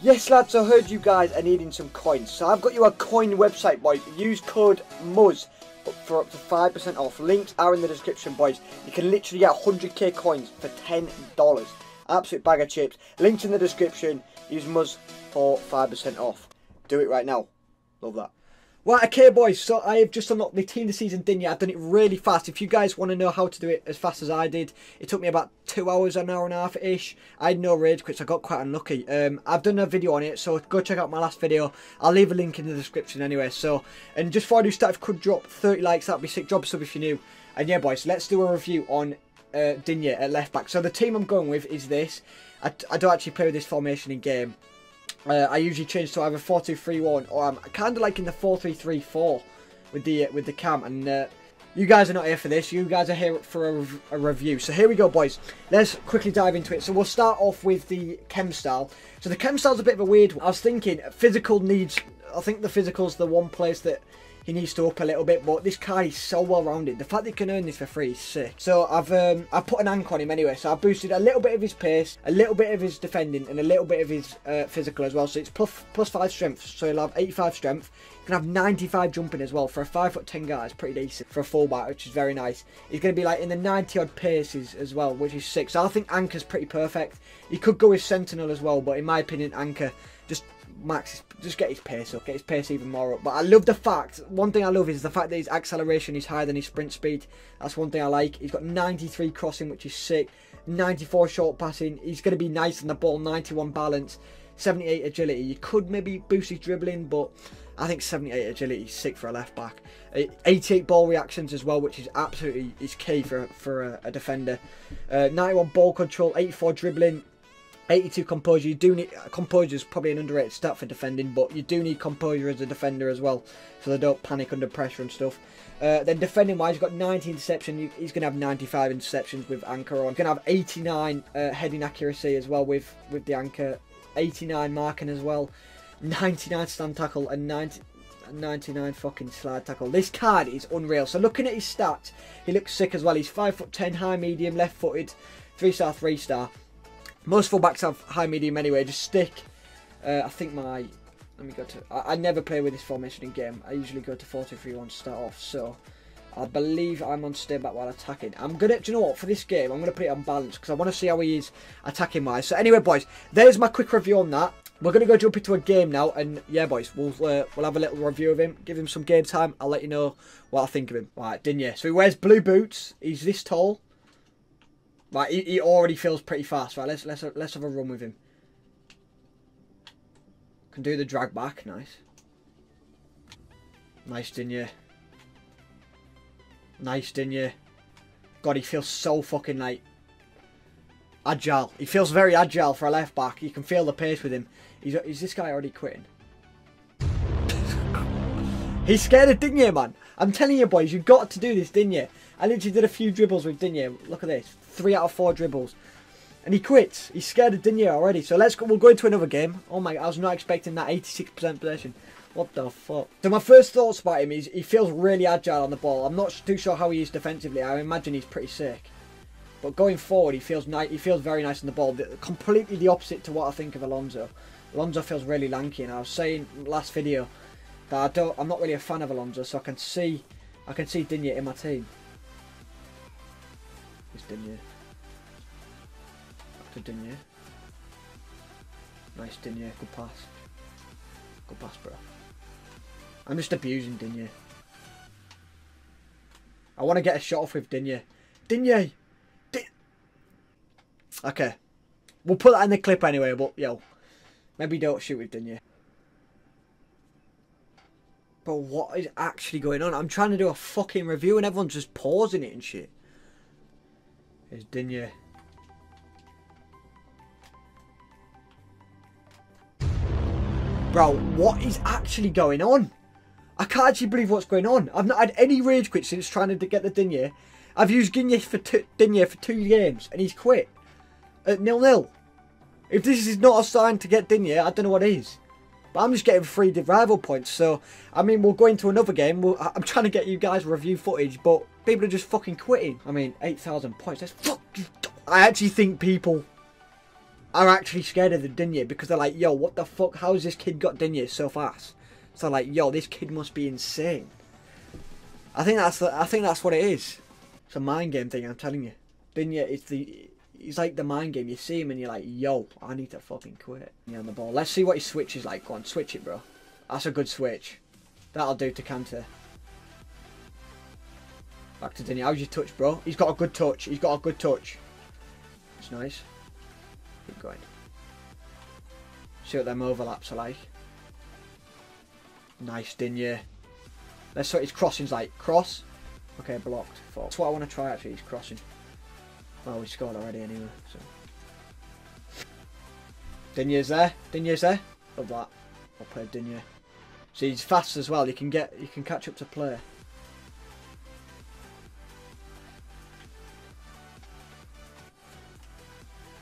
Yes lads, I heard you guys are needing some coins, so I've got you a coin website, boys. Use code MUZ for up to 5% off. Links are in the description, boys. You can literally get 100k coins for $10. Absolute bag of chips. Links in the description. Use MUZ for 5% off. Do it right now. Love that. Right, okay boys, so I have just unlocked my team this season, Digne. I've done it really fast. If you guys want to know how to do it as fast as I did, it took me about 2 hours, an hour and a half-ish. I had no rage quits, I got quite unlucky. I've done a video on it, so go check out my last video. I'll leave a link in the description anyway. So, and just before I do start, if I could drop 30 likes, that'd be sick. Drop a sub if you're new. And yeah boys, let's do a review on Digne at left back. So the team I'm going with is this. I don't actually play with this formation in game. I usually change to either 4-2-3-1 or I'm kind of like in the 4-3-3-4 with the cam. And you guys are not here for this. You guys are here for a review. So here we go, boys. Let's quickly dive into it. So we'll start off with the chem style. So the chem style's a bit of a weird one. I was thinking physical needs. I think the physical's the one place that he needs to up a little bit, but this card is so well-rounded. The fact that he can earn this for free is sick. So I've put an anchor on him anyway, so I've boosted a little bit of his pace, a little bit of his defending, and a little bit of his physical as well. So it's plus 5 strength, so he'll have 85 strength. He can have 95 jumping as well. For a 5'10" guy, it's pretty decent for a fullback, which is very nice. He's going to be like in the 90-odd paces as well, which is sick. So I think anchor's pretty perfect. He could go with sentinel as well, but in my opinion, anchor just... Max, just get his pace up, get his pace even more up. But I love the fact, one thing I love is the fact that his acceleration is higher than his sprint speed. That's one thing I like. He's got 93 crossing, which is sick, 94 short passing. He's going to be nice on the ball, 91 balance, 78 agility. You could maybe boost his dribbling, but I think 78 agility is sick for a left back. 88 ball reactions as well, which is absolutely is key for a defender. 91 ball control, 84 dribbling. 82 composure. You do need composure, is probably an underrated stat for defending, but you do need composure as a defender as well, so they don't panic under pressure and stuff. Then defending wise, you've got 90 interception. He's going to have 95 interceptions with anchor on. He's going to have 89 heading accuracy as well with the anchor, 89 marking as well, 99 stand tackle, and 99 fucking slide tackle. This card is unreal. So looking at his stats, he looks sick as well. He's 5'10", high medium, left footed, 3-star, 3-star. Most fullbacks have high medium anyway. Just stick. I think my. Let me go to. I never play with this formation in game. I usually go to 4-2-3-1 to start off. So I believe I'm on stay back while attacking. I'm gonna. Do you know what? For this game, I'm gonna put it on balance because I want to see how he is attacking wise. So anyway, boys, there's my quick review on that. We're gonna go jump into a game now, and yeah, boys, we'll have a little review of him. Give him some game time. I'll let you know what I think of him. Right, Digne. So he wears blue boots. He's this tall. Right, he already feels pretty fast. Right, let's have a run with him. Can do the drag back, nice. Nice, Digne. Nice, Digne. God, he feels so fucking like agile. He feels very agile for a left back. You can feel the pace with him. Is this guy already quitting? He's scared of Digne, man. I'm telling you, boys, you've got to do this, Digne. I literally did a few dribbles with Digne. Look at this. 3 out of 4 dribbles. And he quits. He's scared of Digne already. So let's go. We'll go into another game. Oh my, I was not expecting that 86% possession. What the fuck? So my first thoughts about him is he feels really agile on the ball. I'm not too sure how he is defensively. I imagine he's pretty sick. But going forward, he feels very nice on the ball. Completely the opposite to what I think of Alonso. Alonso feels really lanky. And I was saying last video that I'm not really a fan of Alonso. So I can see Digne in my team. Digne. Back to Digne. Nice, Digne. Good pass. Good pass, bro. I'm just abusing Digne. I want to get a shot off with Digne. Digne! Okay. We'll put that in the clip anyway, but yo. Maybe don't shoot with Digne. But what is actually going on? I'm trying to do a fucking review and everyone's just pausing it and shit. Is Digne. Bro, what is actually going on? I can't actually believe what's going on. I've not had any rage quit since trying to get the Digne. I've used Digne for two games and he's quit. At 0-0. If this is not a sign to get Digne, I don't know what is. But I'm just getting free rival points. So, I mean, we'll go into another game. I'm trying to get you guys review footage, but... People are just fucking quitting. I mean, 8,000 points. That's fucking... I actually think people are actually scared of the Digne, because they're like, yo, what the fuck? How's this kid got Digne so fast? So like, yo, this kid must be insane. I think that's what it is. It's a mind game thing, I'm telling you. Digne is the... He's like the mind game. You see him and you're like, yo, I need to fucking quit. Yeah, on the ball. Let's see what his switch is like. Go on, switch it, bro. That's a good switch. That'll do to Kanté. Back to Digne. How's your touch, bro? He's got a good touch. He's got a good touch. It's nice. Keep going. See what them overlaps are like. Nice, Digne. Let's see what his crossing's like. Cross. Okay, blocked. Four. That's what I want to try, actually, his crossing. Well, we scored already anyway, so... Digne's there. Digne's there. Love that. I'll play Digne. See, he's fast as well. You can catch up to play.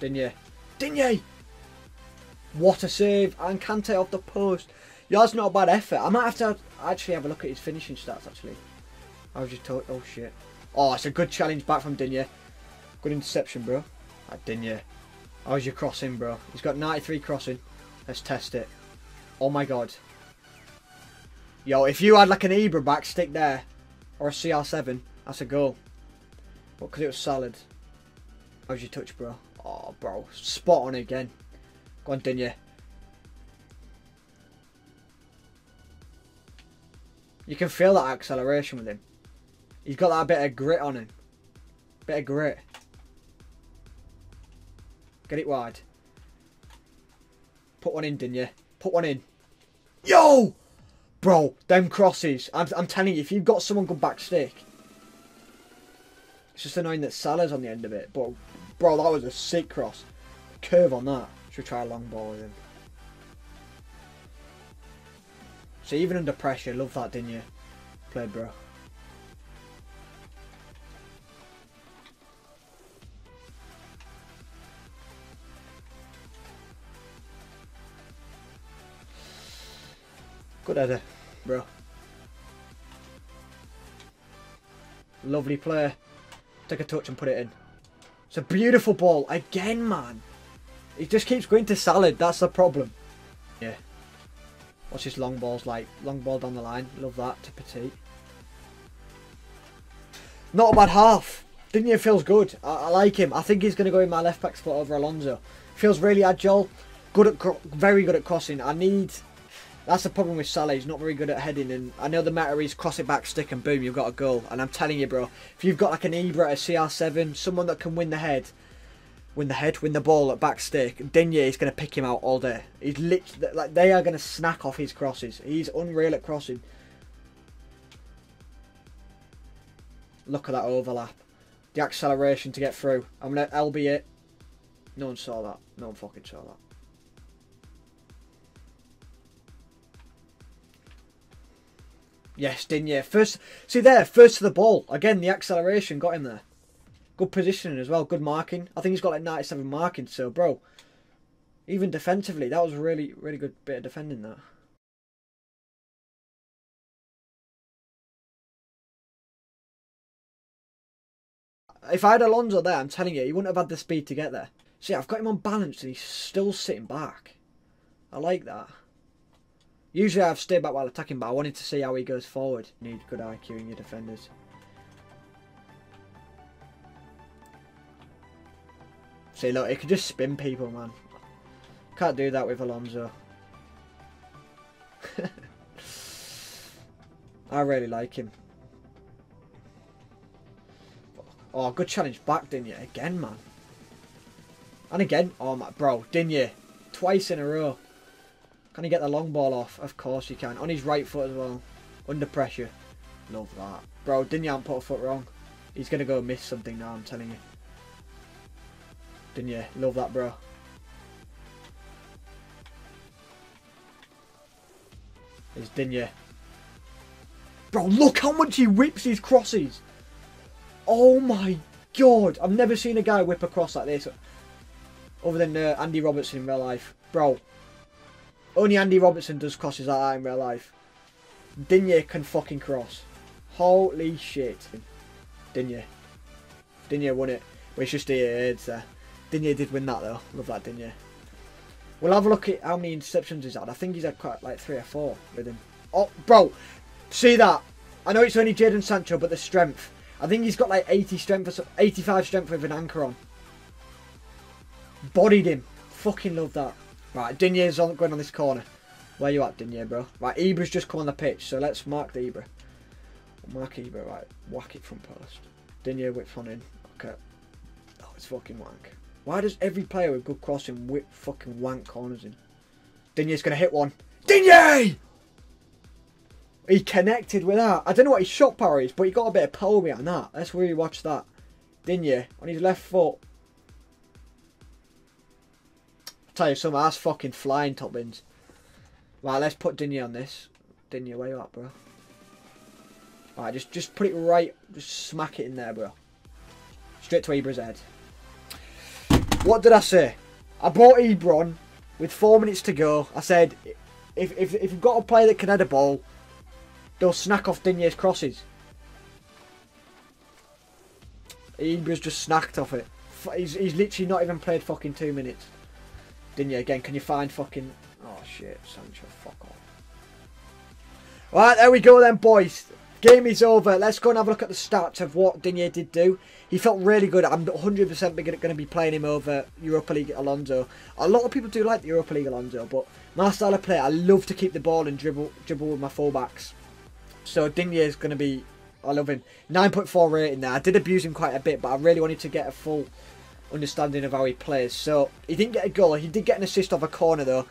Digne. Digne! What a save. And Kanté off the post. Yeah, that's not a bad effort. I might have to actually have a look at his finishing stats, actually. I was just told... Oh, shit. Oh, it's a good challenge back from Digne. Good interception, bro. That Digne. How's your crossing, bro? He's got 93 crossing. Let's test it. Oh, my God. Yo, if you had, like, an Ibra back stick there, or a CR7, that's a goal. But because it was solid. How's your touch, bro? Oh, bro. Spot on again. Go on, Digne. You can feel that acceleration with him. He's got that bit of grit on him. Bit of grit. Get it wide. Put one in, Digne. Put one in. Yo! Bro, them crosses. I'm telling you, if you've got someone good back stick. It's just annoying that Salah's on the end of it. But, bro, that was a sick cross. Curve on that. Should try a long ball with him. So even under pressure, love that, Digne. Played, bro. Good header, bro. Lovely play. Take a touch and put it in. It's a beautiful ball. Again, man. He just keeps going to Salah. That's the problem. Yeah. What's his long balls like? Long ball down the line. Love that to Petit. Not a bad half. Digne feels good. I like him. I think he's going to go in my left back spot over Alonso. Feels really agile. Good at, very good at crossing. I need... That's the problem with Salah, he's not very good at heading, and I know the matter is cross it back, stick, and boom, you've got a goal. And I'm telling you, bro, if you've got like an Ibra, a CR7, someone that can win the ball at back stick, Digne is going to pick him out all day. He's literally, like, they are going to snack off his crosses. He's unreal at crossing. Look at that overlap. The acceleration to get through. I'm going to LB it. No one saw that. No one fucking saw that. Yes, Digne. First, see there, first to the ball. Again, the acceleration got him there. Good positioning as well, good marking. I think he's got like 97 marking, so bro. Even defensively, that was a really, really good bit of defending that. If I had Alonso there, I'm telling you, he wouldn't have had the speed to get there. See, I've got him on balance and he's still sitting back. I like that. Usually I've stayed back while attacking, but I wanted to see how he goes forward. You need good IQ in your defenders. See, look, it could just spin people, man. Can't do that with Alonso. I really like him. Oh, good challenge back, Digne. Again, man. And again. Oh, my bro. Digne. Twice in a row. Can he get the long ball off? Of course he can. On his right foot as well. Under pressure. Love that. Bro, Digne hasn't put a foot wrong. He's going to go miss something now, I'm telling you. Digne, love that, bro. It's Digne. Bro, look how much he whips his crosses. Oh my God. I've never seen a guy whip a cross like this. Other than Andy Robertson in real life. Bro. Only Andy Robertson does crosses like that in real life. Digne can fucking cross. Holy shit. Digne. Digne won it. Well, it's just the heads there. Digne did win that though. Love that Digne. We'll have a look at how many interceptions he's had. I think he's had quite like 3 or 4 with him. Oh, bro. See that? I know it's only Jadon Sancho, but the strength. I think he's got like 80 strength or so, 85 strength with an anchor on. Bodied him. Fucking love that. Right, Digne's on, going on this corner. Where you at, Digne, bro? Right, Ibra's just come on the pitch, so let's mark the Ibra. Mark Ibra, right. Whack it from post. Digne whips on in. Okay. Oh, it's fucking wank. Why does every player with good crossing whip fucking wank corners in? Digne's going to hit one. Digne! He connected with that. I don't know what his shot power is, but he got a bit of power behind that. Let's really watch that. Digne on his left foot. I'll tell you something, that's fucking flying top bins. Right, let's put Digne on this. Digne, where you at, bro? Alright, just put it right, just smack it in there, bro. Straight to Ibra's head. What did I say? I brought Ibra on with 4 minutes to go. I said, if you've got a player that can head a ball, they'll snack off Digne's crosses. Ibra's just snacked off it. He's literally not even played fucking 2 minutes. Digne again, can you find fucking... Oh shit, Sancho, fuck off. Alright, there we go then, boys. Game is over. Let's go and have a look at the stats of what Digne did do. He felt really good. I'm 100% going to be playing him over Europa League Alonso. A lot of people do like the Europa League Alonso, but my style of play, I love to keep the ball and dribble with my fullbacks. So Digne is going to be... I love him. 9.4 rating there. I did abuse him quite a bit, but I really wanted to get a full understanding of how he plays. So he didn't get a goal. He did get an assist off a corner, though.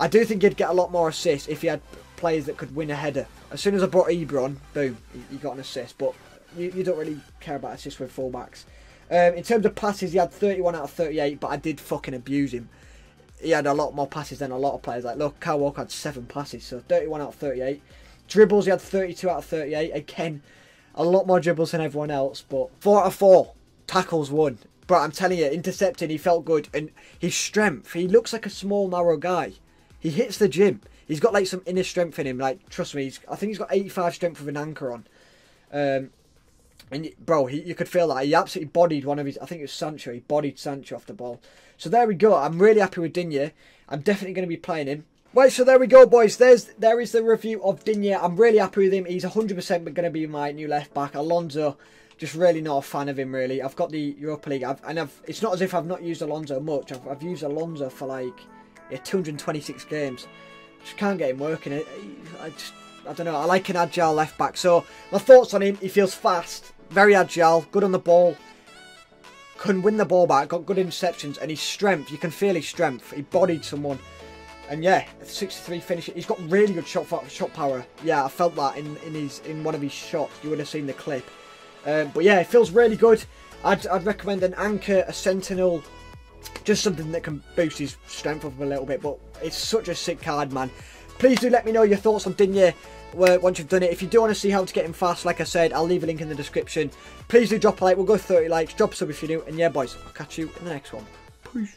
I do think he'd get a lot more assists if he had players that could win a header. As soon as I brought Ibra on, boom, he got an assist. But you don't really care about assists with fullbacks. In terms of passes, he had 31 out of 38, but I did fucking abuse him. He had a lot more passes than a lot of players. Like, look, Kyle Walker had 7 passes, so 31 out of 38. Dribbles, he had 32 out of 38. Again, a lot more dribbles than everyone else, but 4 out of 4. Tackles won. But I'm telling you, intercepting, he felt good. And his strength, he looks like a small, narrow guy. He hits the gym. He's got like some inner strength in him. Like, trust me, I think he's got 85 strength with an anchor on. And bro, you could feel that. He absolutely bodied one of his. I think it was Sancho. He bodied Sancho off the ball. So there we go. I'm really happy with Digne. I'm definitely going to be playing him. Right, so there we go, boys. There is the review of Digne. I'm really happy with him. He's 100% going to be my new left back. Alonso, just really not a fan of him. Really, I've got the Europa League, it's not as if I've not used Alonso much. I've used Alonso for like 226 games. Just can't get him working. I don't know. I like an agile left back. So my thoughts on him: he feels fast, very agile, good on the ball, can win the ball back, got good interceptions, and his strength. You can feel his strength. He bodied someone, and yeah, 63 finish. He's got really good shot power. Yeah, I felt that in one of his shots. You would have seen the clip. But yeah, it feels really good. I'd recommend an anchor, a sentinel. Just something that can boost his strength up a little bit, but it's such a sick card, man. Please do let me know your thoughts on Digne once you've done it. If you do want to see how to get him fast, like I said, I'll leave a link in the description. Please do drop a like. We'll go 30 likes. Drop a sub if you're new. And yeah, boys, I'll catch you in the next one. Peace.